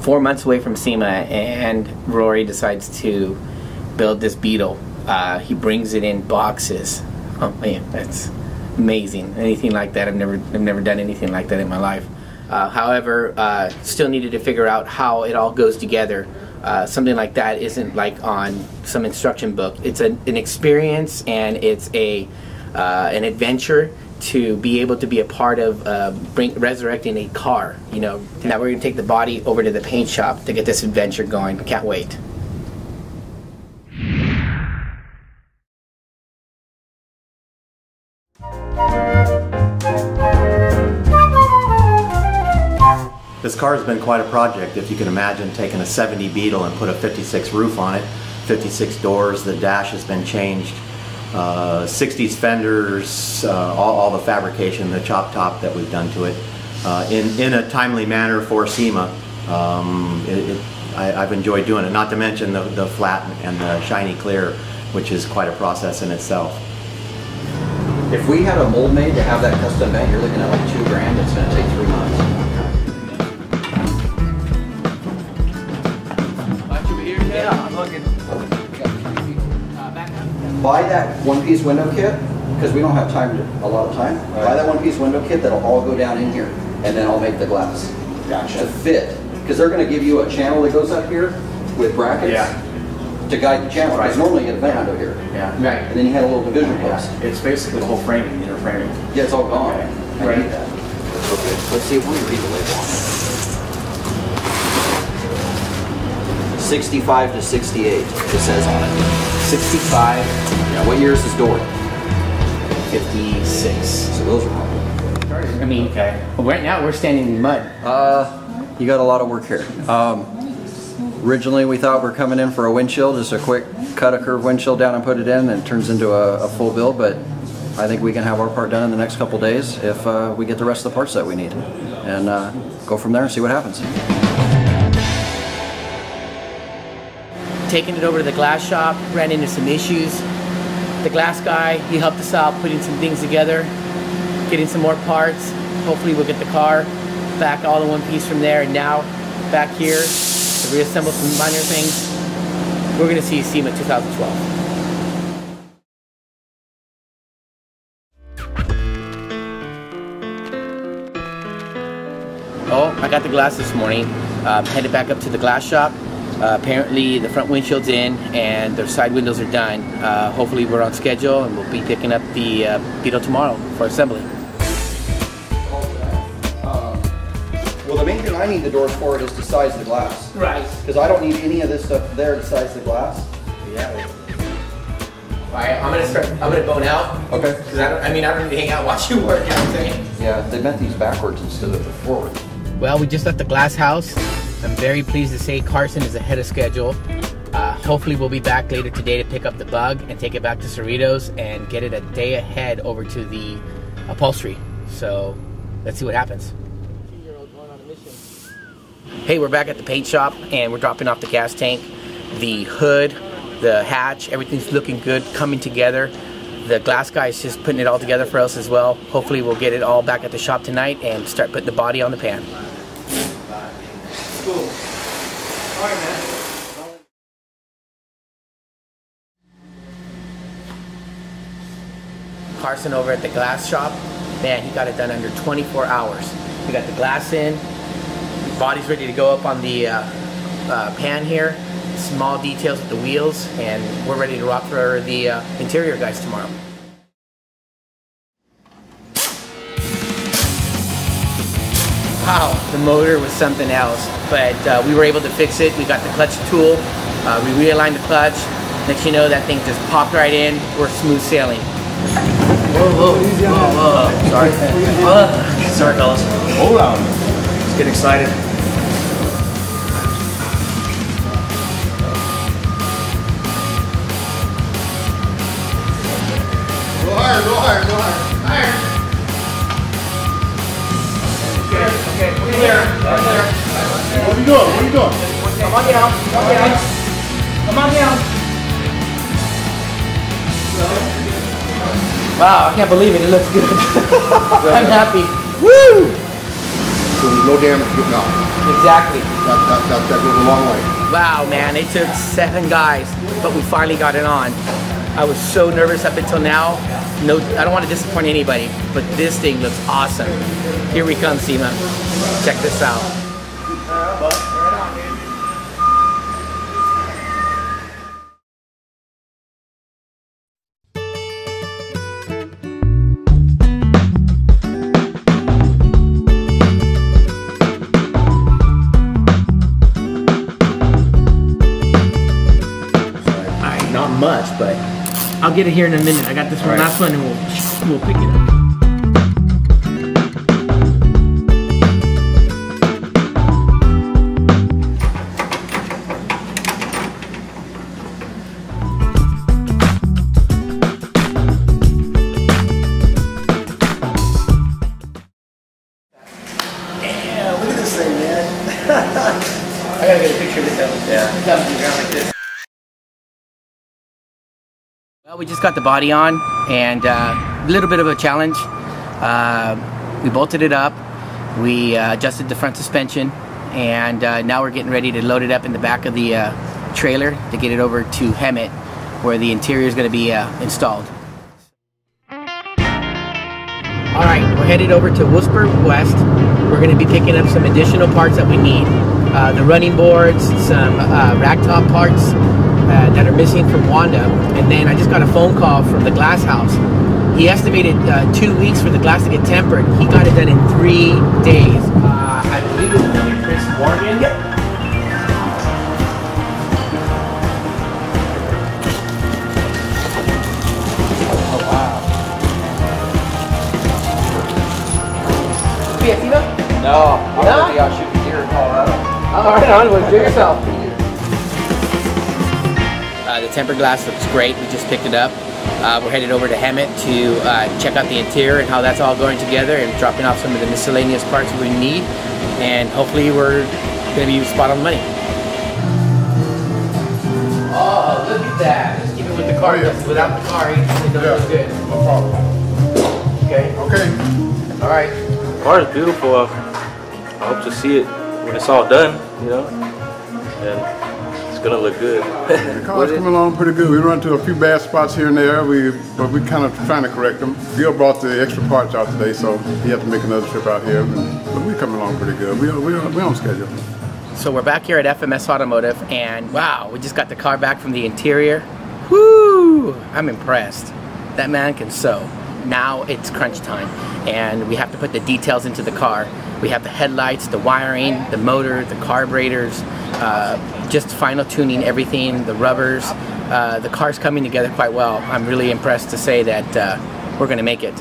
4 months away from SEMA, and Rory decides to build this Beetle. He brings it in boxes. Oh man, that's amazing. Anything like that, I've never done anything like that in my life. However, still needed to figure out how it all goes together. Something like that isn't like on some instruction book. It's an experience, and it's an adventure to be able to be a part of resurrecting a car. You know, now we're gonna take the body over to the paint shop to get this adventure going. Can't wait. This car has been quite a project. If you can imagine taking a 70 Beetle and put a 56 roof on it, 56 doors, the dash has been changed, 60s fenders, all the fabrication, the chop top that we've done to it in a timely manner for SEMA. I've enjoyed doing it, not to mention the flat and the shiny clear, which is quite a process in itself. If we had a mold made to have that custom made, you're looking at like $2 grand. It's going to take 3 months. Buy that one-piece window kit, because we don't have time to, a lot of time. Right. Buy that one-piece window kit that'll all go down in here, and then I'll make the glass. Gotcha. To fit, because they're going to give you a channel that goes up here with brackets to guide the channel. Because normally you get a window here, right? And then you had a little division post. It's basically the whole framing, the inner framing. Yeah, it's all gone. Okay. I need that. Okay. Let's see if we read the label on it. 65 to 68, it says on it. 65. Yeah. What year is this door? 56. So those are wrong. I mean, okay. Right now we're standing in mud. You got a lot of work here. Originally we thought we're coming in for a windshield, just a quick cut a curved windshield down and put it in, and it turns into a full build. But I think we can have our part done in the next couple days if we get the rest of the parts that we need, and go from there and see what happens. Taking it over to the glass shop, ran into some issues. The glass guy, he helped us out putting some things together, getting some more parts. Hopefully we'll get the car back all in one piece from there, and now back here to reassemble some minor things. We're gonna see SEMA 2012. Oh, I got the glass this morning. Headed back up to the glass shop. Apparently the front windshield's in and their side windows are done. Hopefully we're on schedule, and we'll be picking up the Beetle tomorrow for assembly. Well, the main thing I need the doors for it is to size the glass. Right. Because I don't need any of this stuff there to size the glass. Yeah. All right, I'm gonna bone out. Okay. Because I don't need to hang out and watch you work. You know what I'm saying? Yeah. They bent these backwards instead of the forward. Well, we just left the glass house. I'm very pleased to say Carson is ahead of schedule. Hopefully we'll be back later today to pick up the bug and take it back to Cerritos and get it a day ahead over to the upholstery. So let's see what happens. Hey, we're back at the paint shop, and we're dropping off the gas tank. The hood, the hatch, everything's looking good, coming together. The glass guy is just putting it all together for us as well. Hopefully we'll get it all back at the shop tonight and start putting the body on the pan. Cool. All right, man. Carson over at the glass shop, man, he got it done under 24 hours. We got the glass in, the body's ready to go up on the pan here, small details with the wheels, and we're ready to rock for the interior guys tomorrow. Wow, the motor was something else, but we were able to fix it. We got the clutch tool, we realigned the clutch. Next you know, that thing just popped right in. We're smooth sailing. Whoa, whoa, whoa, whoa. Sorry. Sorry, fellas. Hold on. Let's get excited. Go hard, go hard, go hard. Higher. Okay, we're clear. What are you doing? What are you doing? Come on down. Come on down. Come on down. Wow, I can't believe it. It looks good. I'm happy. Woo! so there's no damage getting out. Exactly. That goes a long way. Wow, man, it took 7 guys, but we finally got it on. I was so nervous up until now. No, I don't want to disappoint anybody, but this thing looks awesome. Here we come, SEMA. Check this out. Much, but I'll get it here in a minute. I got this one, last one, and we'll pick it up. Yeah, look at this thing, man. I gotta get a picture of it though. Yeah. Something around like this. Well, we just got the body on, and a little bit of a challenge. We bolted it up, we adjusted the front suspension, and now we're getting ready to load it up in the back of the trailer to get it over to Hemet, where the interior is going to be installed. Alright, we're headed over to Wolfsburg West. We're going to be picking up some additional parts that we need. The running boards, some ragtop parts that are missing from Wanda, and then I just got a phone call from the glass house. He estimated 2 weeks for the glass to get tempered. He got it done in 3 days. I believe it's really Chris Morgan. Yep. Oh wow. Be at FEMA? No, I'm gonna be out shooting deer in Colorado. Alright, onwards, do yourself. The tempered glass looks great. We just picked it up. We're headed over to Hemet to check out the interior and how that's all going together, and dropping off some of the miscellaneous parts we need. And hopefully we're going to be spot on money. Oh, look at that! Let's keep it with the car. Oh, yeah. Without the car, it doesn't look good. No problem. Okay. Okay. All right. The car is beautiful. I hope to see it when it's all done. You know. And gonna look good. The car's coming along pretty good. We run into a few bad spots here and there, but we kind of trying to correct them. Gil brought the extra parts out today, so he had to make another trip out here, but we're coming along pretty good. We're on schedule. So we're back here at FMS Automotive, and wow, we just got the car back from the interior. Woo! I'm impressed. That man can sew. Now it's crunch time, and we have to put the details into the car. We have the headlights, the wiring, the motor, the carburetors, just final tuning everything, the rubbers. The car's coming together quite well. I'm really impressed to say that we're going to make it.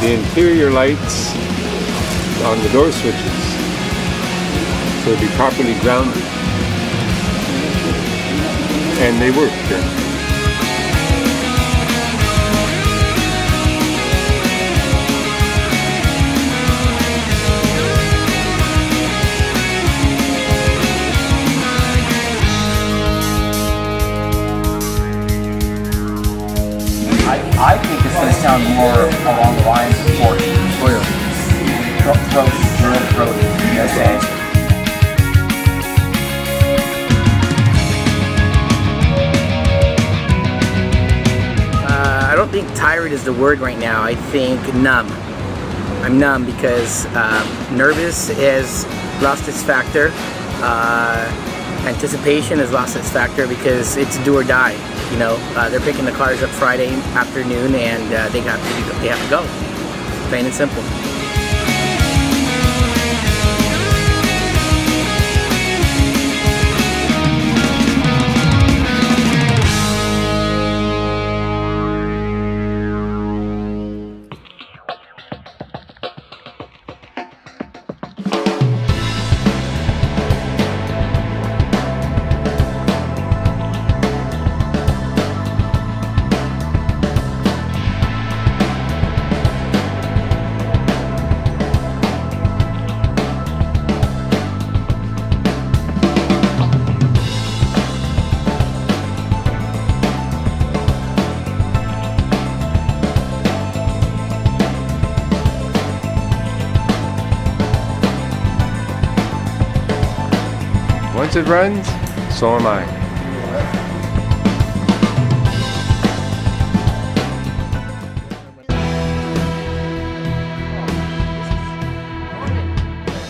The interior lights on the door switches, so it'll be properly grounded, and they work then. I think it's going to sound more along the lines of Rory. Rory, you know what I'm saying? I don't think tired is the word right now. I think numb. I'm numb because nervous has lost its factor. Anticipation has lost its factor because it's do or die. You know, they're picking the cars up Friday afternoon, and they have to go. Plain and simple. talented runs, so am I.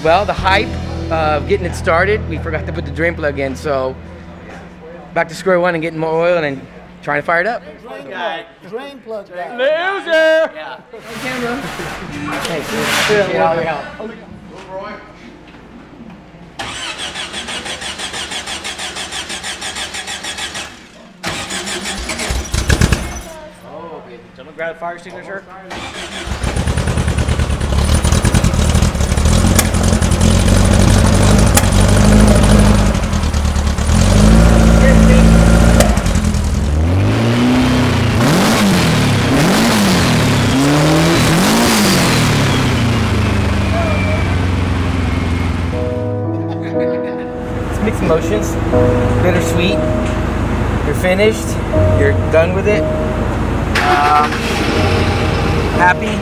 Well, the hype of getting it started, we forgot to put the drain plug in, so back to square one and getting more oil and then trying to fire it up. Drain plug guy. Loser! Yeah. On camera. Thanks. Appreciate all your help. Go, Roy. Oh, okay. Someone grab a fire signature. Mixed emotions, bittersweet. You're finished, you're done with it. Happy,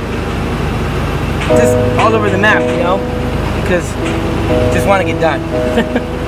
just all over the map, you know, because just want to get done.